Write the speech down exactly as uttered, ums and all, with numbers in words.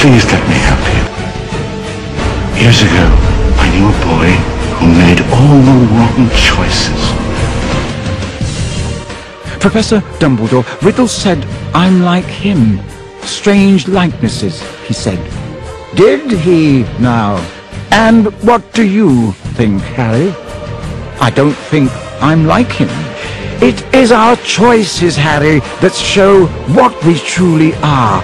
Please let me help you. Years ago, I knew a boy who made all the wrong choices. Professor Dumbledore, Riddle said, "I'm like him. Strange likenesses," he said. Did he now? And what do you think, Harry? I don't think I'm like him. It is our choices, Harry, that show what we truly are.